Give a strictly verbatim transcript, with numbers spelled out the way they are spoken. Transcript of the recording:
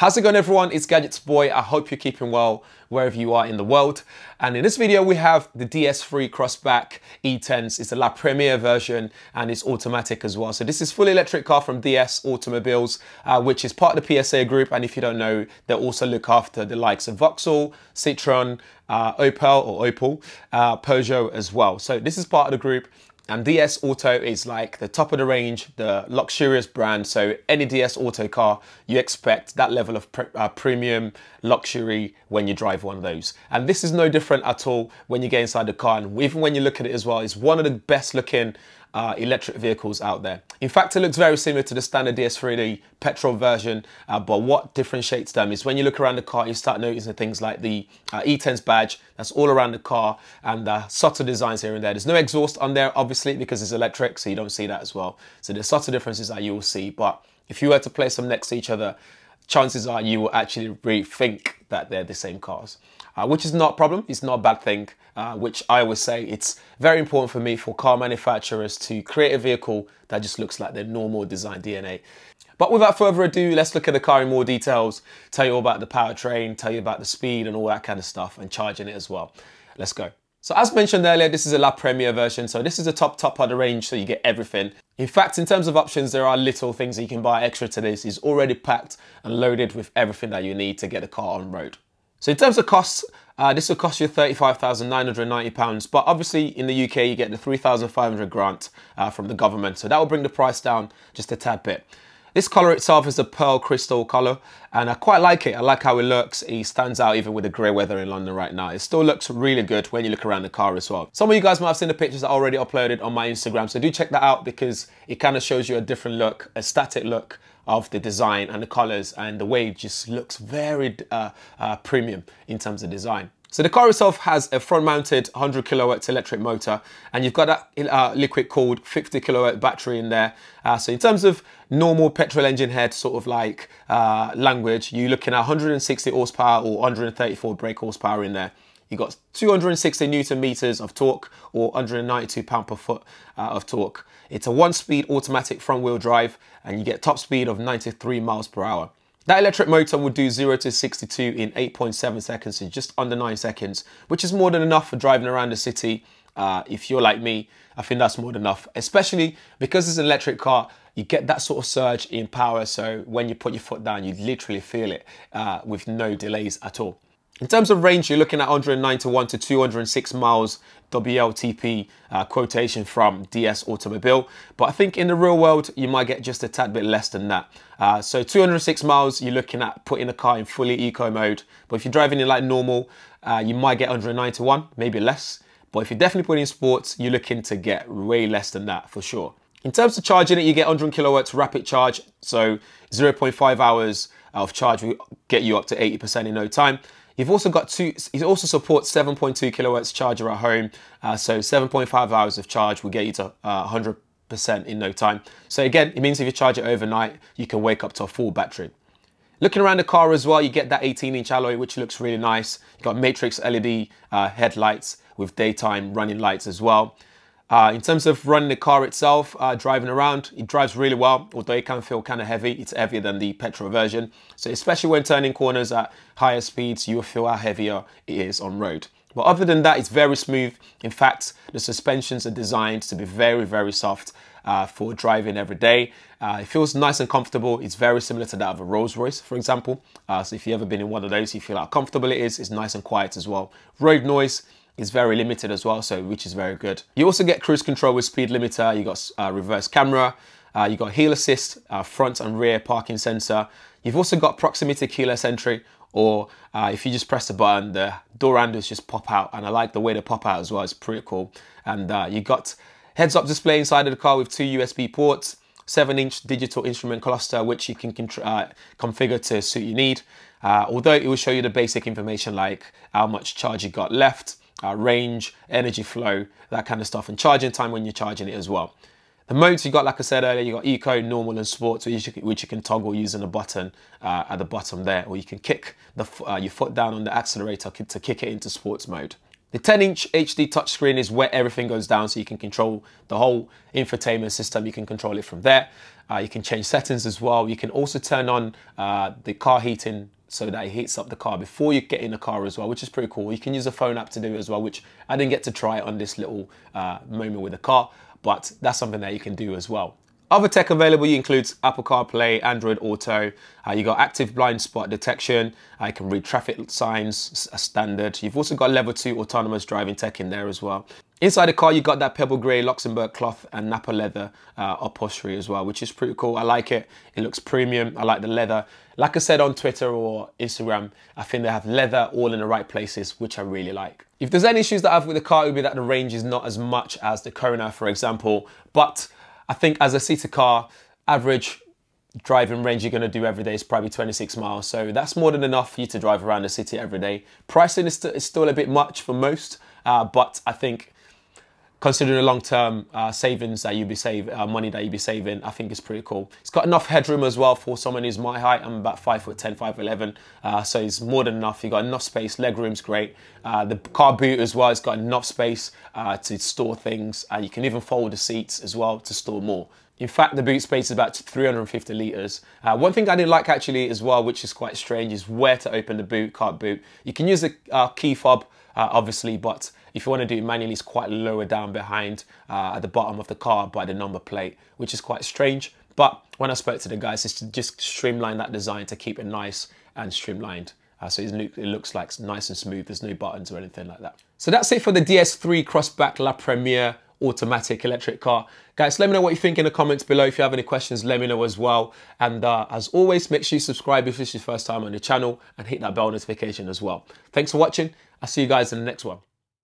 How's it going, everyone? It's Gadgets Boy. I hope you're keeping well wherever you are in the world. And in this video, we have the D S three Crossback E-Tense. It's the La Première version and it's automatic as well. So this is fully electric car from D S Automobiles, uh, which is part of the P S A Group. And if you don't know, they also look after the likes of Vauxhall, Citroën, uh, Opel or Opel, uh, Peugeot as well. So this is part of the group. And D S Auto is like the top of the range, the luxurious brand. So any D S Auto car, you expect that level of pre uh, premium luxury when you drive one of those. And this is no different at all when you get inside the car. And even when you look at it as well, it's one of the best looking uh, electric vehicles out there. In fact, it looks very similar to the standard D S three petrol version. Uh, but what differentiates them is when you look around the car, you start noticing things like the uh, E-Tense badge that's all around the car and uh, subtle designs here and there. There's no exhaust on there, obviously, because it's electric, so you don't see that as well. So there's subtle differences that you will see, but if you were to place them next to each other, chances are you will actually rethink that they're the same cars, uh, which is not a problem. It's not a bad thing, uh, which I always say it's very important for me for car manufacturers to create a vehicle that just looks like their normal design D N A. But without further ado, let's look at the car in more details, tell you all about the powertrain, tell you about the speed and all that kind of stuff, and charging it as well. Let's go. So as mentioned earlier, this is a La Première version. So this is the top, top of the range, so you get everything. In fact, in terms of options, there are little things that you can buy extra to this. It's already packed and loaded with everything that you need to get the car on road. So in terms of costs, uh, this will cost you thirty-five thousand nine hundred and ninety pounds. But obviously in the U K, you get the three thousand five hundred pounds grant uh, from the government. So that will bring the price down just a tad bit. This colour itself is a pearl crystal colour, and I quite like it. I like how it looks. It stands out even with the grey weather in London right now. It still looks really good when you look around the car as well. Some of you guys might have seen the pictures I already uploaded on my Instagram, so do check that out because it kind of shows you a different look, a static look of the design and the colours, and the way it just looks very uh, uh, premium in terms of design. So the car itself has a front-mounted one hundred kilowatts electric motor, and you've got that uh, liquid cooled fifty kilowatt battery in there. Uh, so in terms of normal petrol engine head sort of like uh, language, you're looking at one hundred and sixty horsepower or one hundred and thirty-four brake horsepower in there. You've got two hundred and sixty newton meters of torque or one hundred and ninety-two pound per foot uh, of torque. It's a one-speed automatic front-wheel drive, and you get top speed of ninety-three miles per hour. That electric motor will do zero to sixty-two in eight point seven seconds, so just under nine seconds, which is more than enough for driving around the city. Uh, if you're like me, I think that's more than enough, especially because it's an electric car, you get that sort of surge in power. So when you put your foot down, you literally feel it uh, with no delays at all. In terms of range, you're looking at one hundred and ninety-one to two hundred and six miles W L T P uh, quotation from D S Automobile, but I think in the real world, you might get just a tad bit less than that. Uh, so two hundred and six miles, you're looking at putting the car in fully eco mode, but if you're driving in like normal, uh, you might get one hundred and ninety-one, maybe less, but if you're definitely putting in sports, you're looking to get way less than that for sure. In terms of charging it, you get one hundred kilowatts rapid charge, so zero point five hours of charge will get you up to eighty percent in no time. You've also got two, it also supports seven point two kilowatts charger at home. Uh, so seven point five hours of charge will get you to uh, one hundred percent in no time. So again, it means if you charge it overnight, you can wake up to a full battery. Looking around the car as well, you get that eighteen inch alloy, which looks really nice. You've got matrix L E D uh, headlights with daytime running lights as well. Uh, in terms of running the car itself, uh, driving around, it drives really well, although it can feel kind of heavy. It's heavier than the petrol version. So especially when turning corners at higher speeds, you'll feel how heavier it is on road. But other than that, it's very smooth. In fact, the suspensions are designed to be very, very soft uh, for driving every day. Uh, it feels nice and comfortable. It's very similar to that of a Rolls-Royce, for example. Uh, so if you've ever been in one of those, you feel how comfortable it is. It's nice and quiet as well. Road noise is very limited as well, so which is very good. You also get cruise control with speed limiter, you got uh, reverse camera, uh, you got hill assist, uh, front and rear parking sensor. You've also got proximity keyless entry, or uh, if you just press the button, the door handles just pop out, and I like the way they pop out as well, it's pretty cool. And uh, you got heads-up display inside of the car with two U S B ports, seven inch digital instrument cluster, which you can uh, configure to suit your need. Uh, although it will show you the basic information like how much charge you got left, Uh, range, energy flow, that kind of stuff, and charging time when you're charging it as well. The modes you got, like I said earlier, you got eco, normal, and sports, which you can, which you can toggle using a button uh, at the bottom there, or you can kick the, uh, your foot down on the accelerator to kick it into sports mode. The ten inch H D touchscreen is where everything goes down, so you can control the whole infotainment system. You can control it from there. Uh, you can change settings as well. You can also turn on uh, the car heating so that it heats up the car before you get in the car as well, which is pretty cool. You can use a phone app to do it as well, which I didn't get to try on this little uh, moment with the car, but that's something that you can do as well. Other tech available includes Apple CarPlay, Android Auto, uh, you got active blind spot detection, uh, you can read traffic signs as standard. You've also got level two autonomous driving tech in there as well. Inside the car, you got that pebble grey Luxembourg cloth and Napa leather uh, upholstery as well, which is pretty cool. I like it. It looks premium. I like the leather. Like I said on Twitter or Instagram, I think they have leather all in the right places, which I really like. If there's any issues that I have with the car, it would be that the range is not as much as the Kona, for example, but I think as a seater car, average driving range you're going to do every day is probably twenty-six miles. So that's more than enough for you to drive around the city every day. Pricing is, st is still a bit much for most, uh, but I think considering the long-term uh, savings that you'll be saving, uh, money that you'll be saving, I think it's pretty cool. It's got enough headroom as well for someone who's my height. I'm about five foot ten, five eleven, uh, so it's more than enough. You've got enough space, leg room's great. Uh, the car boot as well, it's got enough space uh, to store things. Uh, you can even fold the seats as well to store more. In fact, the boot space is about three hundred fifty litres. Uh, one thing I didn't like actually as well, which is quite strange, is where to open the boot, cart boot. You can use a uh, key fob, uh, obviously, but if you want to do it manually, it's quite lower down behind uh, at the bottom of the car by the number plate, which is quite strange. But when I spoke to the guys, it's to just streamline that design to keep it nice and streamlined. Uh, so it looks like nice and smooth. There's no buttons or anything like that. So that's it for the D S three Crossback La Première automatic electric car. Guys, let me know what you think in the comments below. If you have any questions, let me know as well. And uh, as always, make sure you subscribe if this is your first time on the channel and hit that bell notification as well. Thanks for watching. I'll see you guys in the next one.